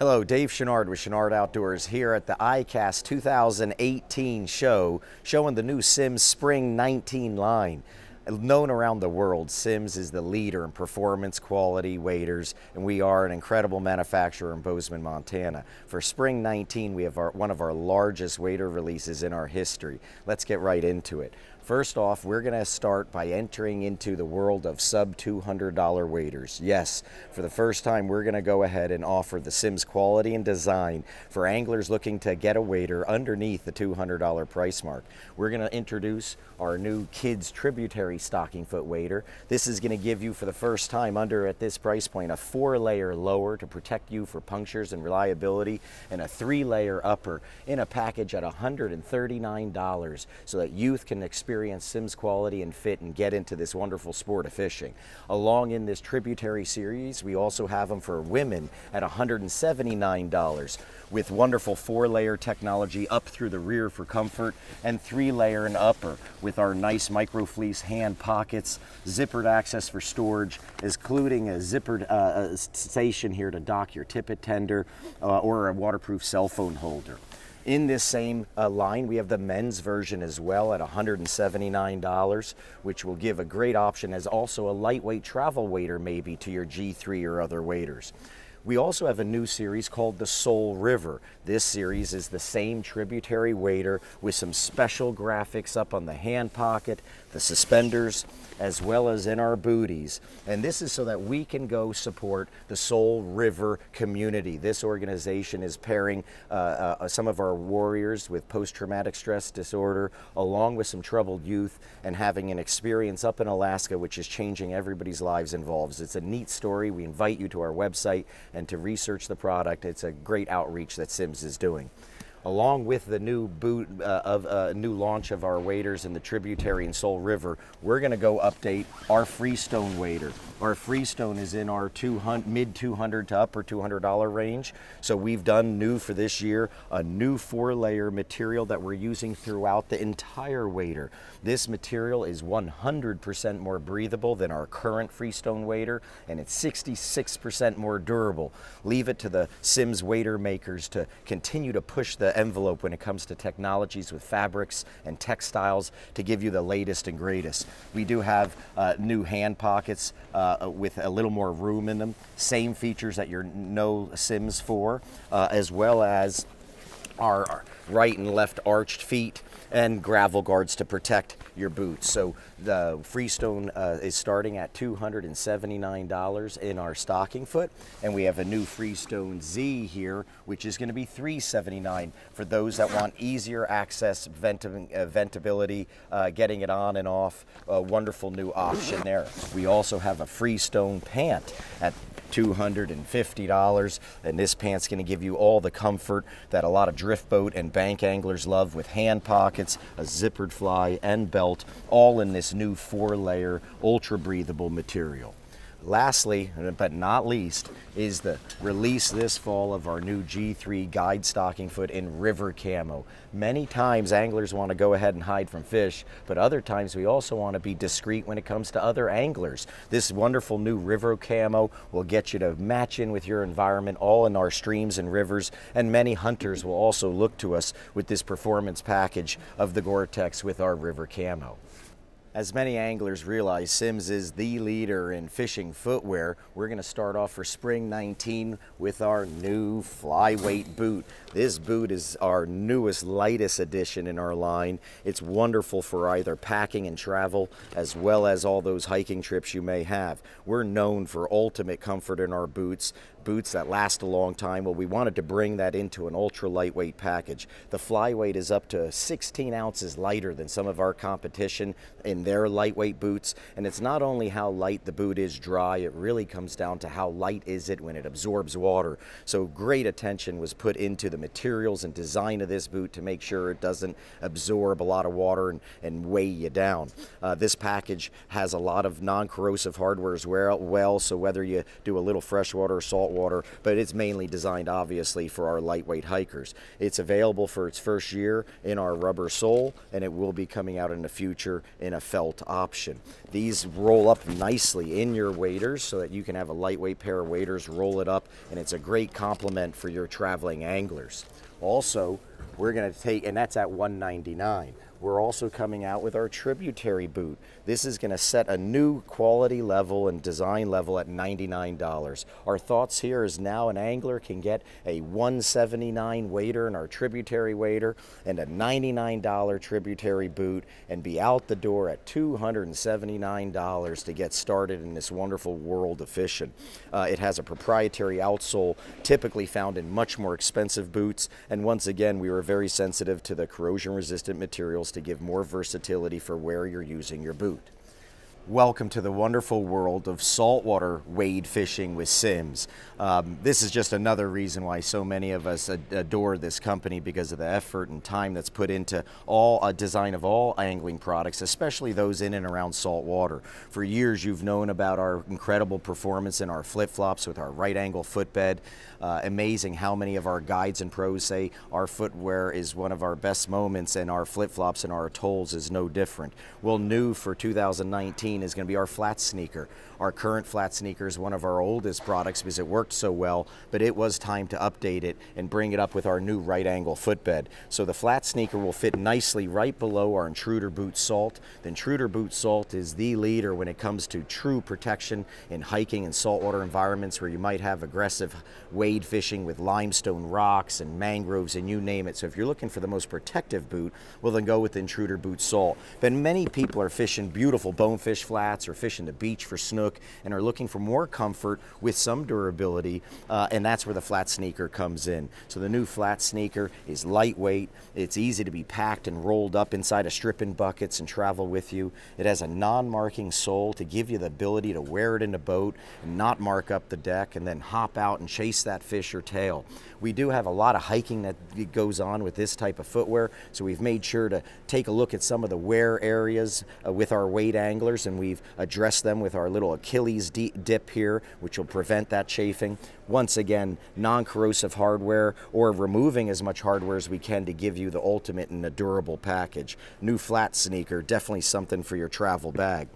Hello, Dave Chouinard with Chouinard Outdoors here at the ICAST 2018 show, showing the new Simms Spring 19 line. Known around the world, Simms is the leader in performance quality waders, and we are an incredible manufacturer in Bozeman, Montana. For Spring 19, we have one of our largest wader releases in our history. Let's get right into it. First off, we're gonna start by entering into the world of sub $200 waders. Yes, for the first time, we're gonna go ahead and offer the Simms quality and design for anglers looking to get a wader underneath the $200 price mark. We're gonna introduce our new Kids Tributary stocking foot wader. This is gonna give you, for the first time under at this price point, a 4-layer lower to protect you for punctures and reliability, and a 3-layer upper in a package at $139 so that youth can experience Simms quality and fit and get into this wonderful sport of fishing. Along in this Tributary series, we also have them for women at $179 with wonderful 4-layer technology up through the rear for comfort, and 3-layer and upper with our nice micro fleece hand pockets, zippered access for storage, including a zippered station here to dock your tippet tender or a waterproof cell phone holder. In this same line, we have the men's version as well at $179, which will give a great option as also a lightweight travel wader maybe to your G3 or other waders. We also have a new series called the Soul River. This series is the same Tributary wader with some special graphics up on the hand pocket, the suspenders, as well as in our booties. And this is so that we can go support the Soul River community. This organization is pairing some of our warriors with post-traumatic stress disorder, along with some troubled youth, and having an experience up in Alaska, which is changing everybody's lives involved. It's a neat story. We invite you to our website and to research the product. It's a great outreach that Simms is doing. Along with the new boot new launch of our waders in the Tributary and Soul River, we're gonna go update our Freestone wader. Our Freestone is in our mid-$200 to upper $200 range. So we've done new for this year, a new 4-layer material that we're using throughout the entire wader. This material is 100% more breathable than our current Freestone wader, and it's 66% more durable. Leave it to the Simms wader makers to continue to push the envelope when it comes to technologies with fabrics and textiles to give you the latest and greatest. We do have new hand pockets with a little more room in them, same features that you're no Simms for, as well as our right and left arched feet and gravel guards to protect your boots. So the Freestone is starting at $279 in our stocking foot, and we have a new Freestone Z here, which is going to be $379 for those that want easier access, ventability, getting it on and off. A wonderful new option there. We also have a Freestone pant at $250, and this pant's going to give you all the comfort that a lot of drift boat and bank anglers love, with hand pockets, a zippered fly, and belt, all in this new 4-layer ultra breathable material. Lastly, but not least, is the release this fall of our new G3 guide stocking foot in River Camo. Many times anglers want to go ahead and hide from fish, but other times we also want to be discreet when it comes to other anglers. This wonderful new River Camo will get you to match in with your environment, all in our streams and rivers, and many hunters will also look to us with this performance package of the Gore-Tex with our River Camo. As many anglers realize, Simms is the leader in fishing footwear. We're gonna start off for Spring 19 with our new Flyweight boot. This boot is our newest, lightest addition in our line. It's wonderful for either packing and travel, as well as all those hiking trips you may have. We're known for ultimate comfort in our boots that last a long time. Well, we wanted to bring that into an ultra lightweight package. The Flyweight is up to 16 ounces lighter than some of our competition in their lightweight boots, and it's not only how light the boot is dry, it really comes down to how light is it when it absorbs water. So great attention was put into the materials and design of this boot to make sure it doesn't absorb a lot of water and weigh you down. This package has a lot of non-corrosive hardware as well, so whether you do a little freshwater or salt saltwater, but it's mainly designed obviously for our lightweight hikers. It's available for its first year in our rubber sole, and it will be coming out in the future in a felt option. These roll up nicely in your waders so that you can have a lightweight pair of waders, roll it up, and it's a great complement for your traveling anglers. Also, we're going to take, and that's at $199. We're also coming out with our Tributary boot. This is going to set a new quality level and design level at $99. Our thoughts here is now an angler can get a $179 wader and our Tributary wader and a $99 Tributary boot and be out the door at $279 to get started in this wonderful world of fishing. It has a proprietary outsole typically found in much more expensive boots, and once again we were very sensitive to the corrosion resistant materials to give more versatility for where you're using your boot. Welcome to the wonderful world of saltwater wade fishing with Simms. This is just another reason why so many of us adore this company, because of the effort and time that's put into all design of all angling products, especially those in and around saltwater. For years you've known about our incredible performance in our flip-flops with our right angle footbed. Amazing how many of our guides and pros say our footwear is one of our best moments, and our flip-flops and our atolls is no different. Well, new for 2019 is going to be our flat sneaker. Our current flat sneaker is one of our oldest products because it worked so well, but it was time to update it and bring it up with our new right angle footbed. So the flat sneaker will fit nicely right below our Intruder Boot Salt. The Intruder Boot Salt is the leader when it comes to true protection in hiking and saltwater environments where you might have aggressive wade fishing with limestone rocks and mangroves and you name it. So if you're looking for the most protective boot, well then go with the Intruder Boot Salt. But many people are fishing beautiful bonefish flats or fishing the beach for snook and are looking for more comfort with some durability, and that's where the flat sneaker comes in. So the new flat sneaker is lightweight, it's easy to be packed and rolled up inside of stripping buckets and travel with you. It has a non-marking sole to give you the ability to wear it in a boat and not mark up the deck and then hop out and chase that fish or tail. We do have a lot of hiking that goes on with this type of footwear, so we've made sure to take a look at some of the wear areas with our wade anglers, and we've addressed them with our little Achilles dip here, which will prevent that chafing. Once again, non-corrosive hardware, or removing as much hardware as we can to give you the ultimate in a durable package. New flat sneaker, definitely something for your travel bag.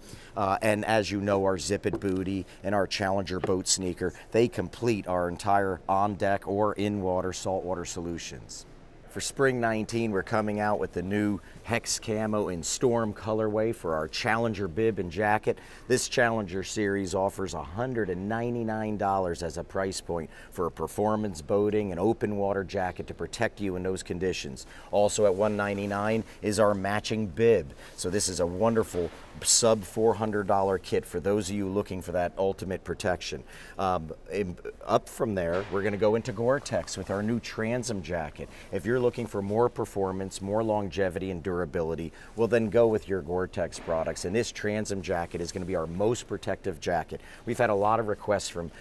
And as you know, our Zip It Booty and our Challenger Boat Sneaker, they complete our entire on-deck or in-water saltwater solutions. For spring 19, we're coming out with the new Hex Camo in Storm colorway for our Challenger bib and jacket. This Challenger series offers $199 as a price point for a performance boating and open water jacket to protect you in those conditions. Also at $199 is our matching bib. So this is a wonderful sub $400 kit for those of you looking for that ultimate protection. Up from there, we're going to go into Gore-Tex with our new Transom jacket. If you're looking for more performance, more longevity and durability, well then go with your Gore-Tex products, and this Transom jacket is going to be our most protective jacket. We've had a lot of requests from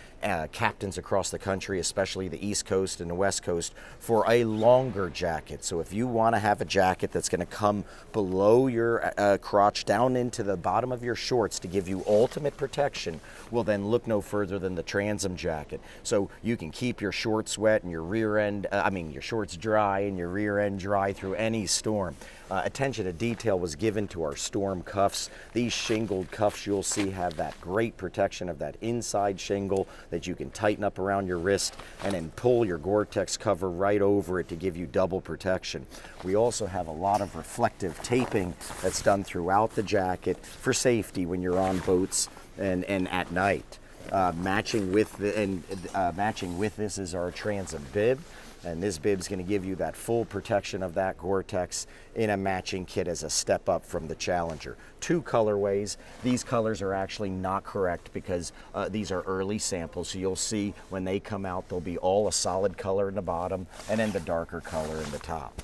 captains across the country, especially the East Coast and the West Coast, for a longer jacket. So if you want to have a jacket that's going to come below your crotch down into the bottom of your shorts to give you ultimate protection, well then look no further than the Transom jacket. So you can keep your shorts wet and your rear end, your shorts dry and your rear end dry through any storm. Attention to detail was given to our storm cuffs. These shingled cuffs you'll see have that great protection of that inside shingle that you can tighten up around your wrist and then pull your Gore-Tex cover right over it to give you double protection. We also have a lot of reflective taping that's done throughout the jacket for safety when you're on boats and at night. Matching with this is our Transom bib. And this bib's going to give you that full protection of that Gore-Tex in a matching kit as a step up from the Challenger. Two colorways. These colors are actually not correct because these are early samples. So you'll see when they come out, they'll be all a solid color in the bottom and then the darker color in the top.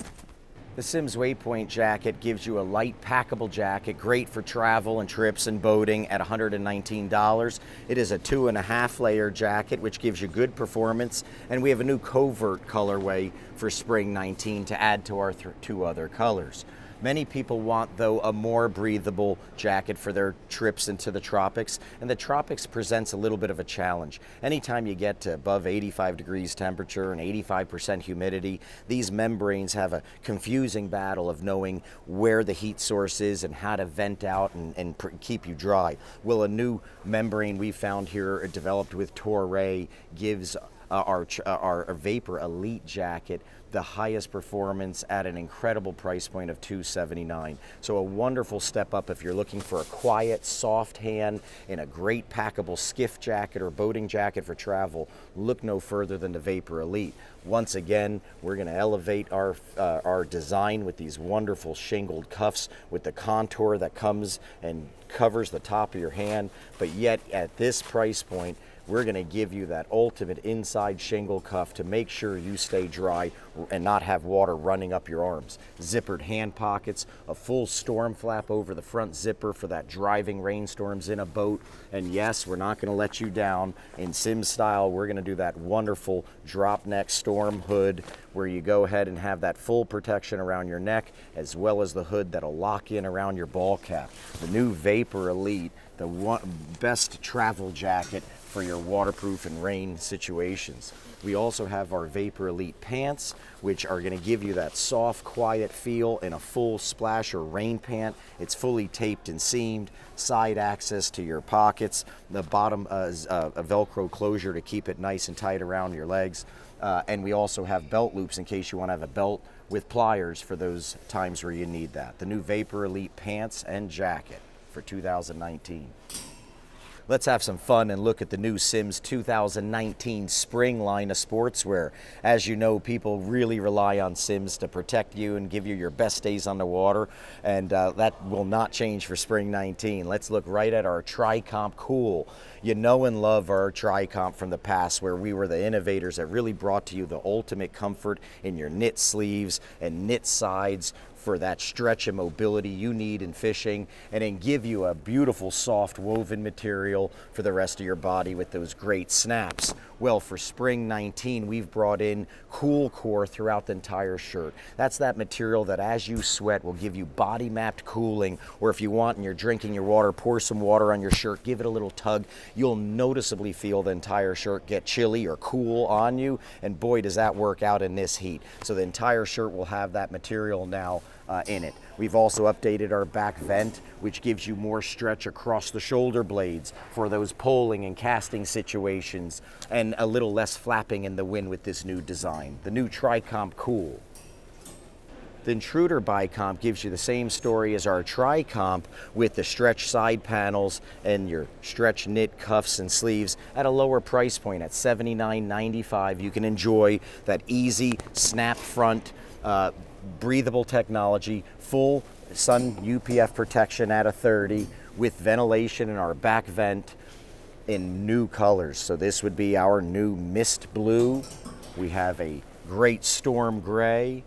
The Simms Waypoint jacket gives you a light packable jacket, great for travel and trips and boating at $119. It is a 2.5 layer jacket, which gives you good performance. And we have a new covert colorway for spring 19 to add to our two other colors. Many people want, though, a more breathable jacket for their trips into the tropics, and the tropics presents a little bit of a challenge. Anytime you get to above 85 degrees temperature and 85% humidity, these membranes have a confusing battle of knowing where the heat source is and how to vent out and keep you dry. Well, a new membrane we found here, developed with Toray, gives our Vapor Elite jacket the highest performance at an incredible price point of $279. So a wonderful step up if you're looking for a quiet, soft hand in a great packable skiff jacket or boating jacket for travel. Look no further than the Vapor Elite. Once again, we're going to elevate our design with these wonderful shingled cuffs with the contour that comes and covers the top of your hand, but yet at this price point, we're going to give you that ultimate inside shingle cuff to make sure you stay dry and not have water running up your arms. Zippered hand pockets, a full storm flap over the front zipper for that driving rainstorms in a boat. And yes, we're not going to let you down. In Simms style, we're going to do that wonderful drop neck storm hood where you go ahead and have that full protection around your neck as well as the hood that'll lock in around your ball cap. The new Vapor Elite, the best travel jacket for your waterproof and rain situations. We also have our Vapor Elite pants, which are going to give you that soft, quiet feel in a full splash or rain pant. It's fully taped and seamed, side access to your pockets, the bottom is a Velcro closure to keep it nice and tight around your legs. And we also have belt loops in case you want to have a belt with pliers for those times where you need that. The new Vapor Elite pants and jacket for 2019. Let's have some fun and look at the new Simms 2019 spring line of sportswear. As you know, people really rely on Simms to protect you and give you your best days on the water, and that will not change for spring 19. Let's look right at our Tri-Comp Cool. You know and love our Tri-Comp from the past, where we were the innovators that really brought to you the ultimate comfort in your knit sleeves and knit sides, for that stretch and mobility you need in fishing, and then give you a beautiful soft woven material for the rest of your body with those great snaps. Well, for spring 19, we've brought in Cool Core throughout the entire shirt. That's that material that as you sweat will give you body mapped cooling, or if you want and you're drinking your water, pour some water on your shirt, give it a little tug. You'll noticeably feel the entire shirt get chilly or cool on you, and boy does that work out in this heat. So the entire shirt will have that material now in it. We've also updated our back vent, which gives you more stretch across the shoulder blades for those poling and casting situations, and a little less flapping in the wind with this new design. The new Tri-Comp Cool. The Intruder Bi-Comp gives you the same story as our Tri-Comp with the stretch side panels and your stretch knit cuffs and sleeves at a lower price point at $79.95. You can enjoy that easy snap front, breathable technology, full sun UPF protection at a 30 with ventilation in our back vent in new colors. So this would be our new mist blue. We have a great storm gray,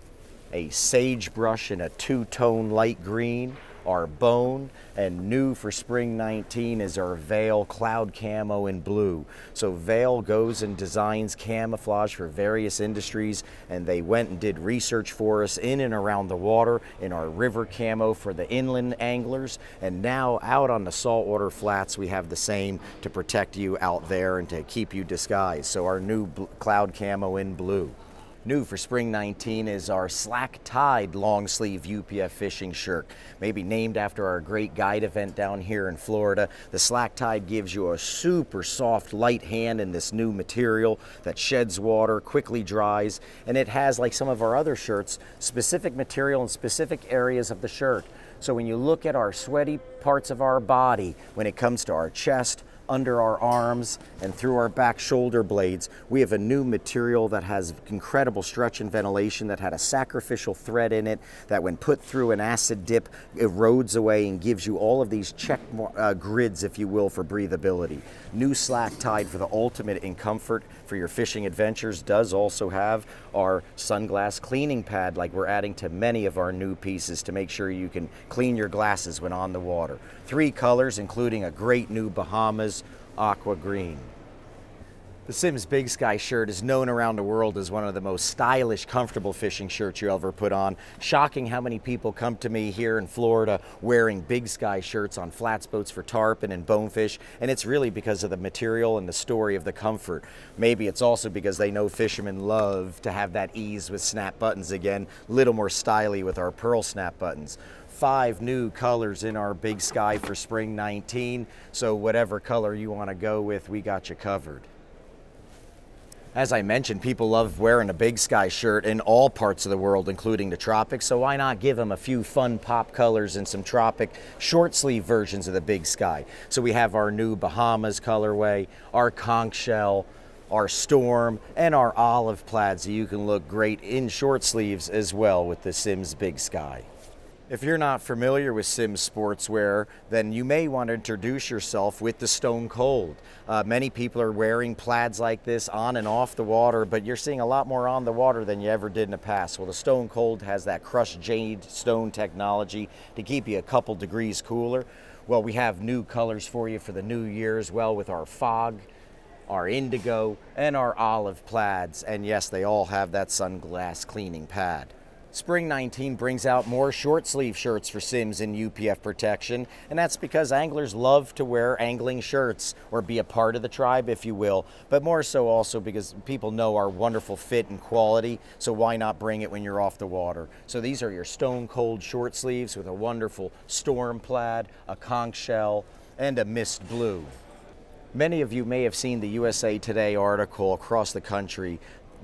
a sagebrush in a two-tone light green, our bone, and new for spring 19 is our Vail Cloud Camo in blue. So Vail goes and designs camouflage for various industries, and they went and did research for us in and around the water in our River Camo for the inland anglers, and now out on the saltwater flats we have the same to protect you out there and to keep you disguised. So our new Cloud Camo in blue. New for spring 19 is our Slack Tide long sleeve UPF fishing shirt, maybe named after our great guide event down here in Florida. The Slack Tide gives you a super soft light hand in this new material that sheds water, quickly dries, and it has, like some of our other shirts, specific material in specific areas of the shirt. So when you look at our sweaty parts of our body, when it comes to our chest, under our arms and through our back shoulder blades, we have a new material that has incredible stretch and ventilation that had a sacrificial thread in it that when put through an acid dip erodes away and gives you all of these check grids, if you will, for breathability. New Slack Tide for the ultimate in comfort for your fishing adventures does also have our sunglass cleaning pad, like we're adding to many of our new pieces to make sure you can clean your glasses when on the water. Three colors, including a great new Bahamas aqua green. The Simms Big Sky shirt is known around the world as one of the most stylish, comfortable fishing shirts you ever put on. Shocking how many people come to me here in Florida wearing Big Sky shirts on flats boats for tarpon and bonefish, and it's really because of the material and the story of the comfort. Maybe it's also because they know fishermen love to have that ease with snap buttons again, a little more styly with our pearl snap buttons. 5 new colors in our Big Sky for spring 19, so whatever color you want to go with, we got you covered. As I mentioned, people love wearing a Big Sky shirt in all parts of the world, including the tropics, so why not give them a few fun pop colors and some tropic short sleeve versions of the Big Sky. So we have our new Bahamas colorway, our conch shell, our storm, and our olive plaid, so you can look great in short sleeves as well with the Simms Big Sky. If you're not familiar with Simms sportswear, then you may want to introduce yourself with the Stone Cold. Many people are wearing plaids like this on and off the water, but you're seeing a lot more on the water than you ever did in the past. Well, the Stone Cold has that crushed jade stone technology to keep you a couple degrees cooler. Well, we have new colors for you for the new year as well with our fog, our indigo, and our olive plaids. And yes, they all have that sunglass cleaning pad. Spring 19 brings out more short sleeve shirts for Simms in UPF protection, and that's because anglers love to wear angling shirts or be a part of the tribe, if you will, but more so also because people know our wonderful fit and quality, so why not bring it when you're off the water? So these are your Stone Cold short sleeves with a wonderful storm plaid, a conch shell, and a mist blue. Many of you may have seen the USA Today article across the country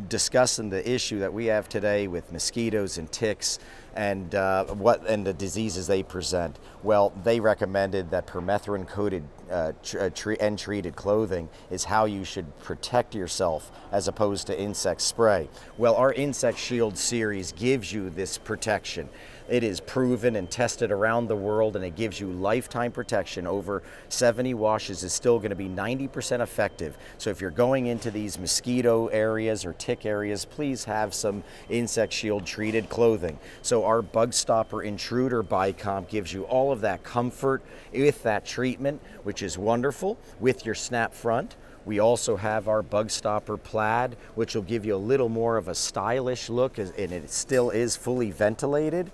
discussing the issue that we have today with mosquitoes and ticks and the diseases they present. Well, they recommended that permethrin coated and treated clothing is how you should protect yourself as opposed to insect spray. Well, our Insect Shield series gives you this protection. It is proven and tested around the world, and it gives you lifetime protection. Over 70 washes is still going to be 90% effective. So if you're going into these mosquito areas or tick areas, please have some Insect Shield treated clothing. So our Bug Stopper Intruder Bicomp gives you all of that comfort with that treatment, which is wonderful, with your snap front. We also have our Bug Stopper plaid, which will give you a little more of a stylish look, and it still is fully ventilated.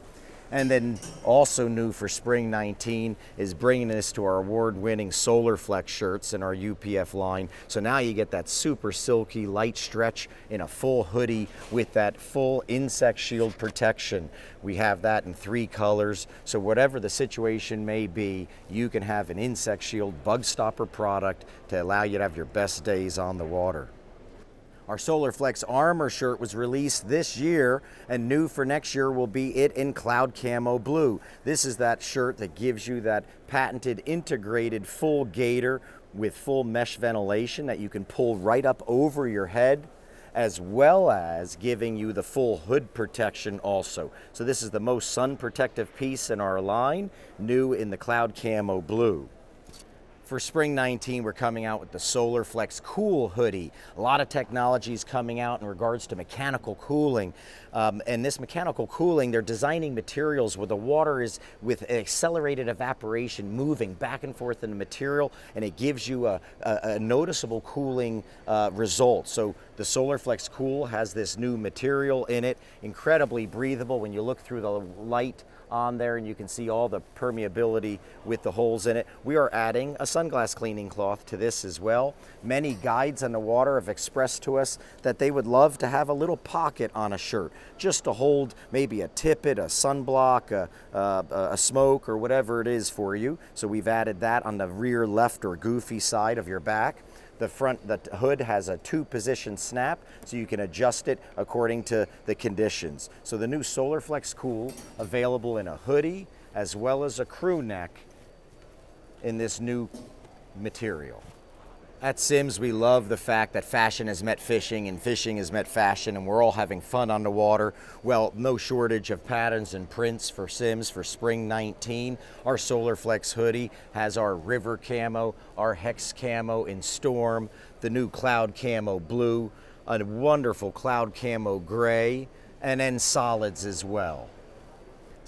And then also new for spring 19 is bringing us to our award-winning Solar Flex shirts in our UPF line. So now you get that super silky light stretch in a full hoodie with that full Insect Shield protection. We have that in 3 colors. So whatever the situation may be, you can have an Insect Shield Bug Stopper product to allow you to have your best days on the water. Our SolarFlex Armor shirt was released this year, and new for next year will be it in Cloud Camo Blue. This is that shirt that gives you that patented integrated full gaiter with full mesh ventilation that you can pull right up over your head, as well as giving you the full hood protection also. So this is the most sun protective piece in our line, new in the Cloud Camo Blue. For spring 19, we're coming out with the SolarFlex Cool hoodie. A lot of technologies coming out in regards to mechanical cooling. And this mechanical cooling, they're designing materials where the water is with accelerated evaporation moving back and forth in the material, and it gives you a noticeable cooling result. So the SolarFlex Cool has this new material in it, incredibly breathable when you look through the light on there, and you can see all the permeability with the holes in it. We are adding a sunglass cleaning cloth to this as well. Many guides on the water have expressed to us that they would love to have a little pocket on a shirt just to hold maybe a tippet, a sunblock, a smoke, or whatever it is for you. So we've added that on the rear left or goofy side of your back. The hood has a 2-position snap, so you can adjust it according to the conditions. So the new SolarFlex Cool, available in a hoodie as well as a crew neck in this new material. At Simms, we love the fact that fashion has met fishing and fishing has met fashion, and we're all having fun on the water. Well, no shortage of patterns and prints for Simms for spring 19. Our SolarFlex hoodie has our River Camo, our Hex Camo in Storm, the new Cloud Camo Blue, a wonderful Cloud Camo Gray, and then solids as well.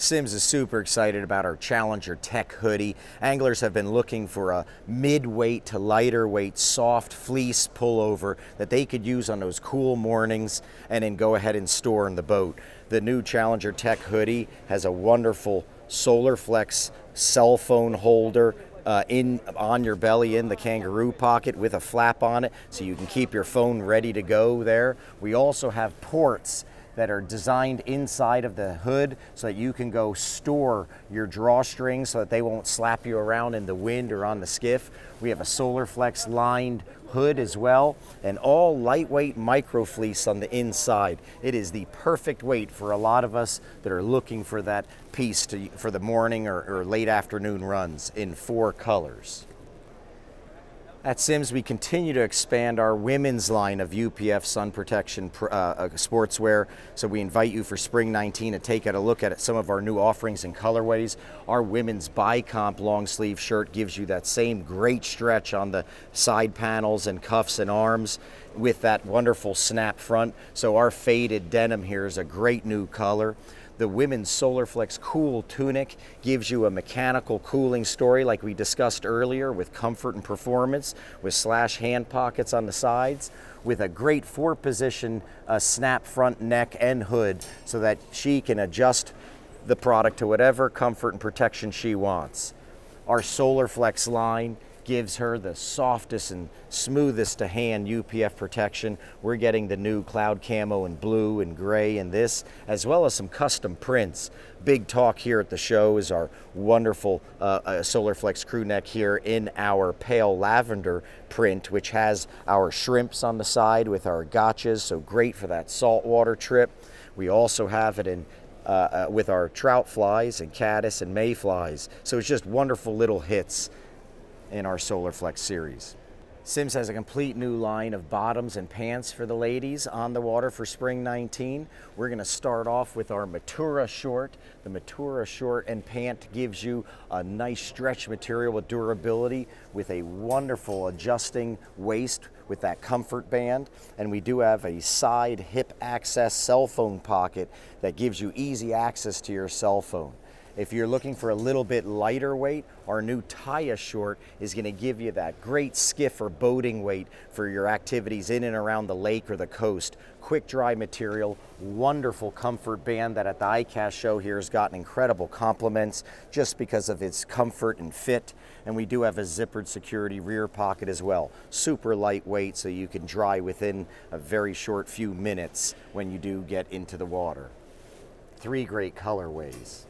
Simms is super excited about our Challenger Tech Hoodie. Anglers have been looking for a mid-weight to lighter weight soft fleece pullover that they could use on those cool mornings and then go ahead and store in the boat. The new Challenger Tech Hoodie has a wonderful Solar Flex cell phone holder on your belly in the kangaroo pocket with a flap on it, so you can keep your phone ready to go there. We also have ports that are designed inside of the hood so that you can go store your drawstrings so that they won't slap you around in the wind or on the skiff. We have a SolarFlex lined hood as well, and all lightweight micro fleece on the inside. It is the perfect weight for a lot of us that are looking for that piece for the morning or late afternoon runs in 4 colors. At Simms, we continue to expand our women's line of UPF sun protection sportswear, so we invite you for Spring 19 to take a look at some of our new offerings and colorways. Our women's Bi-Comp long sleeve shirt gives you that same great stretch on the side panels and cuffs and arms with that wonderful snap front, so our faded denim here is a great new color. The women's SolarFlex Cool tunic gives you a mechanical cooling story like we discussed earlier, with comfort and performance, with slash hand pockets on the sides, with a great 4-position snap front neck and hood so that she can adjust the product to whatever comfort and protection she wants. Our SolarFlex line gives her the softest and smoothest to hand UPF protection. We're getting the new Cloud Camo in blue and gray in this, as well as some custom prints. Big talk here at the show is our wonderful SolarFlex crew neck here in our pale lavender print, which has our shrimps on the side with our gotchas, so great for that saltwater trip. We also have it in with our trout flies and caddis and mayflies, so it's just wonderful little hits in our SolarFlex series. Simms has a complete new line of bottoms and pants for the ladies on the water for Spring 19. We're gonna start off with our Matura short. The Matura short and pant gives you a nice stretch material with durability, with a wonderful adjusting waist with that comfort band. And we do have a side hip access cell phone pocket that gives you easy access to your cell phone. If you're looking for a little bit lighter weight, our new Taya short is going to give you that great skiff or boating weight for your activities in and around the lake or the coast. Quick dry material, wonderful comfort band that at the ICAST show here has gotten incredible compliments just because of its comfort and fit. And we do have a zippered security rear pocket as well. Super lightweight, so you can dry within a very short few minutes when you do get into the water. 3 great colorways.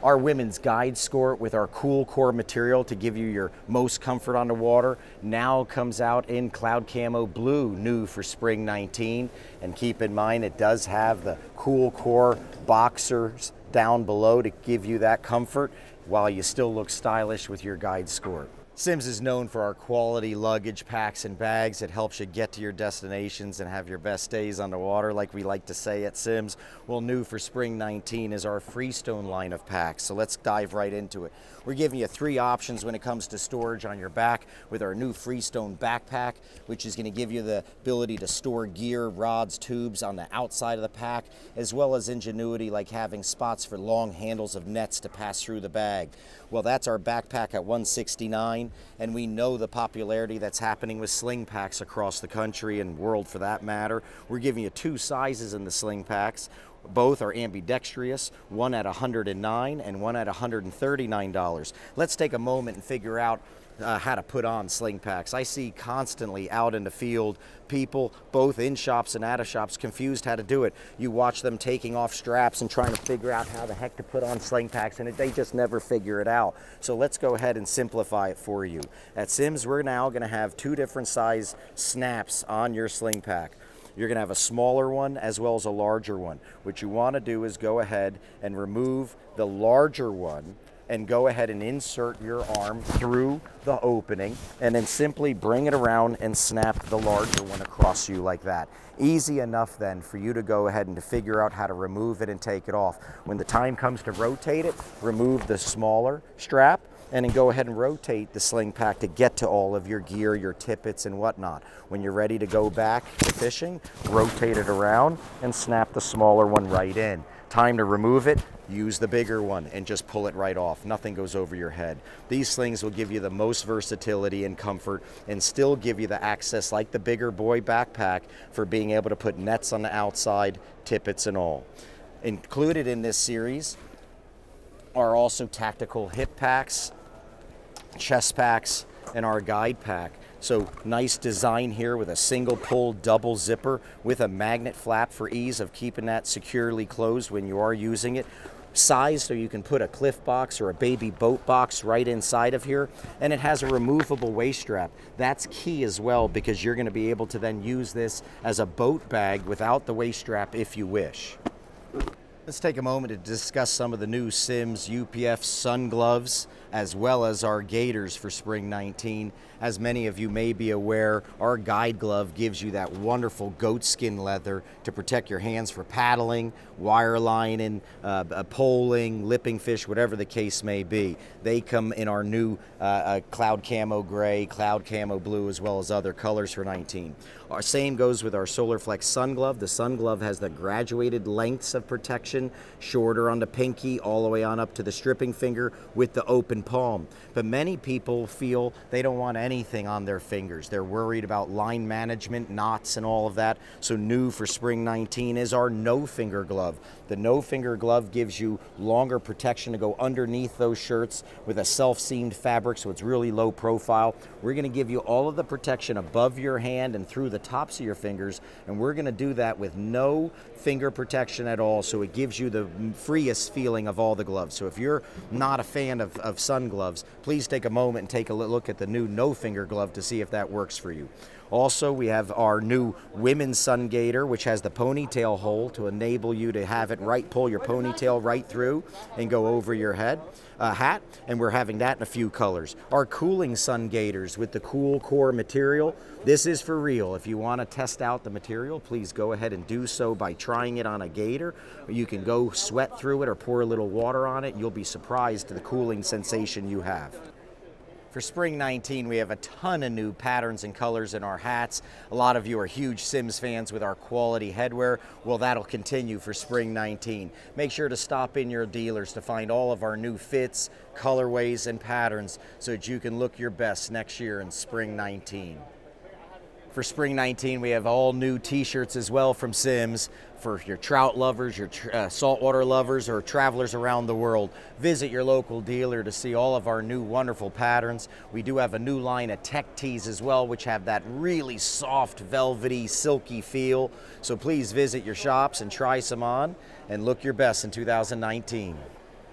Our women's guide skirt with our Cool Core material to give you your most comfort on the water now comes out in Cloud Camo Blue, new for Spring 19. And keep in mind, it does have the Cool Core boxers down below to give you that comfort while you still look stylish with your guide skirt. Simms is known for our quality luggage packs and bags. It helps you get to your destinations and have your best days on the water, like we like to say at Simms. Well, new for Spring 19 is our Freestone line of packs, so let's dive right into it. We're giving you 3 options when it comes to storage on your back with our new Freestone backpack, which is gonna give you the ability to store gear, rods, tubes on the outside of the pack, as well as ingenuity like having spots for long handles of nets to pass through the bag. Well, that's our backpack at $169. And we know the popularity that's happening with sling packs across the country and world for that matter. We're giving you 2 sizes in the sling packs. Both are ambidextrous, one at $109 and one at $139. Let's take a moment and figure out how to put on sling packs. I see constantly out in the field people both in shops and out of shops confused how to do it. You watch them taking off straps and trying to figure out how the heck to put on sling packs, and they just never figure it out. So let's go ahead and simplify it for you. At Simms, we're now going to have 2 different size snaps on your sling pack. You're gonna have a smaller one as well as a larger one. What you wanna do is go ahead and remove the larger one and go ahead and insert your arm through the opening and then simply bring it around and snap the larger one across you like that. Easy enough then for you to go ahead and to figure out how to remove it and take it off. When the time comes to rotate it, remove the smaller strap and then go ahead and rotate the sling pack to get to all of your gear, your tippets and whatnot. When you're ready to go back to fishing, rotate it around and snap the smaller one right in. Time to remove it, use the bigger one and just pull it right off. Nothing goes over your head. These slings will give you the most versatility and comfort and still give you the access like the bigger boy backpack for being able to put nets on the outside, tippets and all. Included in this series are also tactical hip packs, chest packs, and our guide pack. So nice design here with a single pull double zipper with a magnet flap for ease of keeping that securely closed when you are using it. Size so you can put a cliff box or a baby boat box right inside of here, and it has a removable waist strap. That's key as well because you're going to be able to then use this as a boat bag without the waist strap if you wish. Let's take a moment to discuss some of the new Simms UPF sun gloves as well as our gaiters for spring 19. As many of you may be aware, our guide glove gives you that wonderful goatskin leather to protect your hands for paddling, wire lining, poling, lipping fish, whatever the case may be. They come in our new Cloud Camo gray, Cloud Camo blue, as well as other colors for 19. Our same goes with our SolarFlex sun glove. The sun glove has the graduated lengths of protection, shorter on the pinky all the way on up to the stripping finger with the open palm. But many people feel they don't want anything on their fingers. They're worried about line management, knots and all of that. So new for spring 19 is our no finger glove. The no finger glove gives you longer protection to go underneath those shirts with a self-seamed fabric, so it's really low profile. We're going to give you all of the protection above your hand and through the tops of your fingers, and we're going to do that with no finger protection at all, so it gives you the freest feeling of all the gloves. So if you're not a fan of sun gloves, please take a moment and take a look at the new no finger glove to see if that works for you. Also, we have our new women's sun gaiter, which has the ponytail hole to enable you to have it right, pull your ponytail right through and go over your head. Hat, and we're having that in a few colors. Our cooling sun gaiters with the Cool Core material. This is for real. If you want to test out the material, please go ahead and do so by trying it on a gaiter. You can go sweat through it or pour a little water on it. You'll be surprised at the cooling sensation you have. For spring 19, we have a ton of new patterns and colors in our hats. A lot of you are huge Simms fans with our quality headwear. Well, that'll continue for spring 19. Make sure to stop in your dealers to find all of our new fits, colorways, and patterns so that you can look your best next year in spring 19. For spring 19, we have all new t-shirts as well from Simms. For your trout lovers, your saltwater lovers, or travelers around the world, visit your local dealer to see all of our new wonderful patterns. We do have a new line of tech tees as well, which have that really soft, velvety, silky feel. So please visit your shops and try some on and look your best in 2019.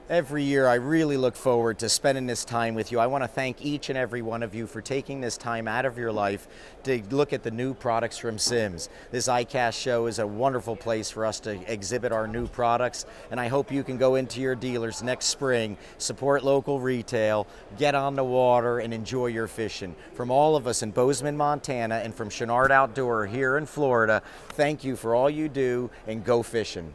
Every year I really look forward to spending this time with you. I want to thank each and every one of you for taking this time out of your life to look at the new products from Simms. This ICAST show is a wonderful place for us to exhibit our new products, and I hope you can go into your dealers next spring, support local retail, get on the water and enjoy your fishing. From all of us in Bozeman, Montana, and from Chouinard Outdoors here in Florida, thank you for all you do and go fishing.